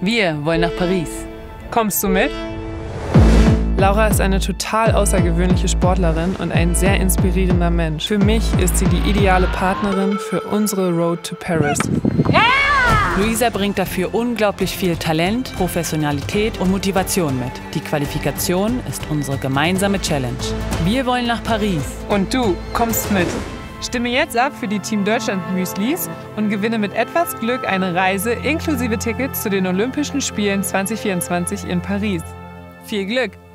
Wir wollen nach Paris. Kommst du mit? Laura ist eine total außergewöhnliche Sportlerin und ein sehr inspirierender Mensch. Für mich ist sie die ideale Partnerin für unsere Road to Paris. Ja! Louisa bringt dafür unglaublich viel Talent, Professionalität und Motivation mit. Die Qualifikation ist unsere gemeinsame Challenge. Wir wollen nach Paris. Und du kommst mit. Stimme jetzt ab für die Team Deutschland-Müslis und gewinne mit etwas Glück eine Reise inklusive Tickets zu den Olympischen Spielen 2024 in Paris. Viel Glück!